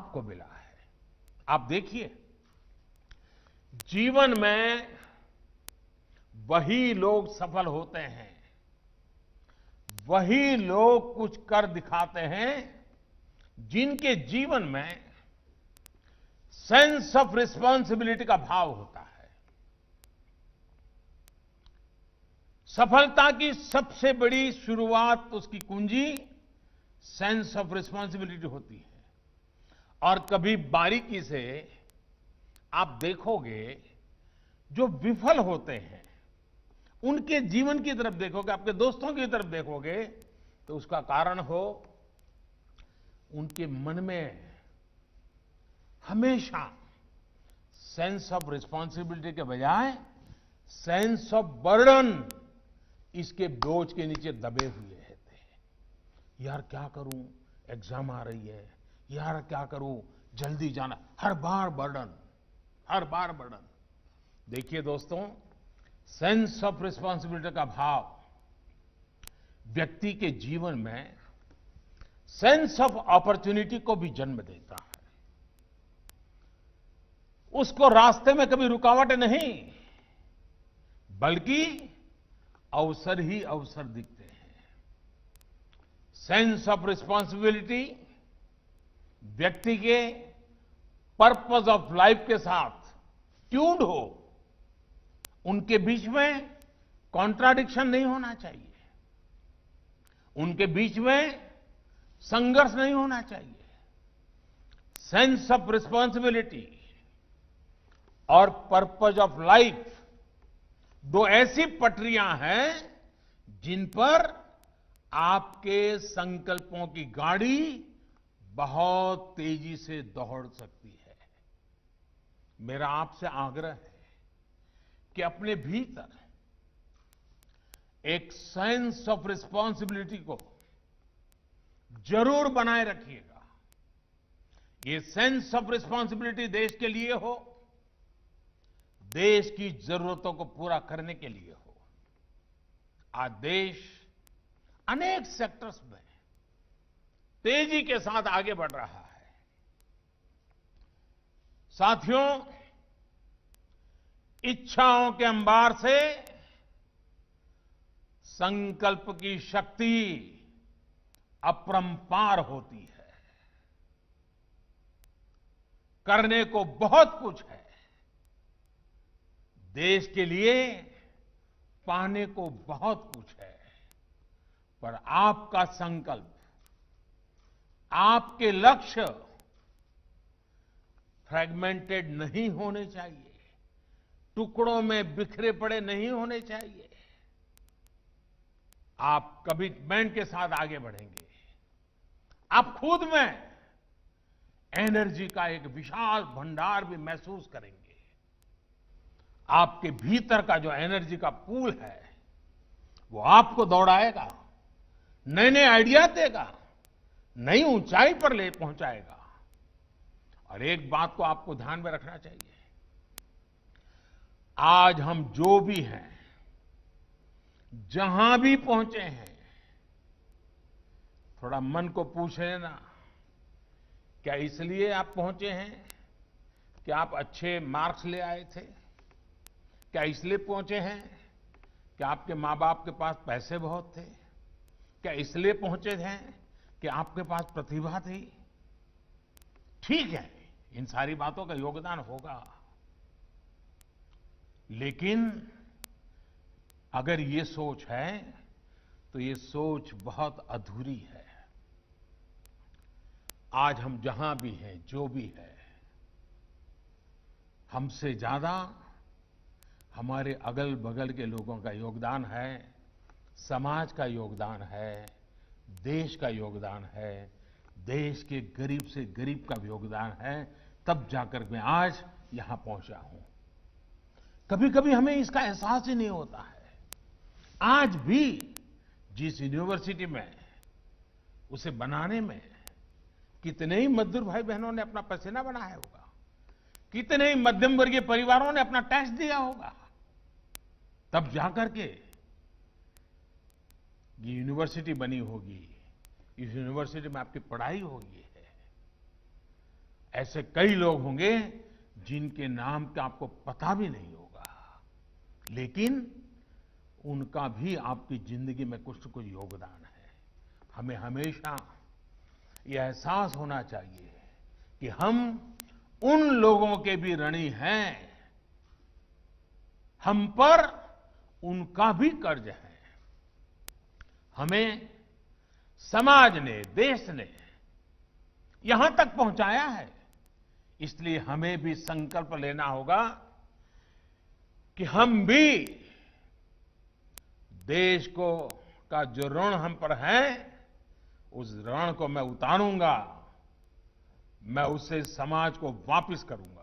आपको मिला है। आप देखिए, जीवन में वही लोग सफल होते हैं, वही लोग कुछ कर दिखाते हैं जिनके जीवन में सेंस ऑफ रिस्पांसिबिलिटी का भाव होता है। सफलता की सबसे बड़ी शुरुआत, उसकी कुंजी सेंस ऑफ रिस्पांसिबिलिटी होती है। और कभी बारीकी से आप देखोगे, जो विफल होते हैं उनके जीवन की तरफ देखोगे, आपके दोस्तों की तरफ देखोगे, तो उसका कारण हो उनके मन में हमेशा सेंस ऑफ रिस्पांसिबिलिटी के बजाय सेंस ऑफ बर्डन, इसके बोझ के नीचे दबे हुए थे। यार क्या करूं, एग्जाम आ रही है, यार क्या करूं, जल्दी जाना, हर बार बर्डन। देखिए दोस्तों, सेंस ऑफ रिस्पांसिबिलिटी का भाव व्यक्ति के जीवन में सेंस ऑफ अपॉर्चुनिटी को भी जन्म देता है। उसको रास्ते में कभी रुकावट नहीं, बल्कि अवसर ही अवसर दिखते हैं। सेंस ऑफ रिस्पांसिबिलिटी व्यक्ति के पर्पस ऑफ लाइफ के साथ ट्यून्ड हो, उनके बीच में कॉन्ट्राडिक्शन नहीं होना चाहिए, उनके बीच में संघर्ष नहीं होना चाहिए। सेंस ऑफ रिस्पांसिबिलिटी और पर्पस ऑफ लाइफ दो ऐसी पटरियां हैं जिन पर आपके संकल्पों की गाड़ी बहुत तेजी से दौड़ सकती है। मेरा आपसे आग्रह है कि अपने भीतर एक सेंस ऑफ रिस्पांसिबिलिटी को जरूर बनाए रखिएगा। ये सेंस ऑफ रिस्पांसिबिलिटी देश के लिए हो, देश की जरूरतों को पूरा करने के लिए हो। आज देश अनेक सेक्टर्स में तेजी के साथ आगे बढ़ रहा है। साथियों, इच्छाओं के अंबार से संकल्प की शक्ति अपरंपार होती है। करने को बहुत कुछ है, देश के लिए पाने को बहुत कुछ है, पर आपका संकल्प, आपके लक्ष्य फ्रैगमेंटेड नहीं होने चाहिए, टुकड़ों में बिखरे पड़े नहीं होने चाहिए। आप कमिटमेंट के साथ आगे बढ़ेंगे, आप खुद में एनर्जी का एक विशाल भंडार भी महसूस करेंगे। आपके भीतर का जो एनर्जी का पूल है वो आपको दौड़ाएगा, नए नए आइडिया देगा, नई ऊंचाई पर ले पहुंचाएगा। और एक बात को आपको ध्यान में रखना चाहिए, आज हम जो भी हैं, जहां भी पहुंचे हैं, थोड़ा मन को पूछ लेना, क्या इसलिए आप पहुंचे हैं कि आप अच्छे मार्क्स ले आए थे? क्या इसलिए पहुंचे हैं कि आपके माँ बाप के पास पैसे बहुत थे? क्या इसलिए पहुंचे हैं कि आपके पास प्रतिभा थी? ठीक है, इन सारी बातों का योगदान होगा, लेकिन अगर ये सोच है तो ये सोच बहुत अधूरी है। आज हम जहां भी हैं, जो भी है, हमसे ज्यादा हमारे अगल बगल के लोगों का योगदान है, समाज का योगदान है, देश का योगदान है, देश के गरीब से गरीब का योगदान है, तब जाकर मैं आज यहां पहुंचा हूं। कभी कभी हमें इसका एहसास ही नहीं होता है। आज भी जिस यूनिवर्सिटी में, उसे बनाने में कितने ही मजदूर भाई बहनों ने अपना पसीना बनाया होगा, कितने ही मध्यम वर्गीय परिवारों ने अपना टैक्स दिया होगा, तब जाकर के ये यूनिवर्सिटी बनी होगी, इस यूनिवर्सिटी में आपकी पढ़ाई होगी है। ऐसे कई लोग होंगे जिनके नाम का आपको पता भी नहीं होगा, लेकिन उनका भी आपकी जिंदगी में कुछ न कुछ योगदान है। हमें हमेशा यह एहसास होना चाहिए कि हम उन लोगों के भी ऋणी हैं, हम पर उनका भी कर्ज है। हमें समाज ने, देश ने यहां तक पहुंचाया है, इसलिए हमें भी संकल्प लेना होगा कि हम भी देश को का जो ऋण हम पर है उस ऋण को मैं उतारूंगा, मैं उससे समाज को वापस करूंगा।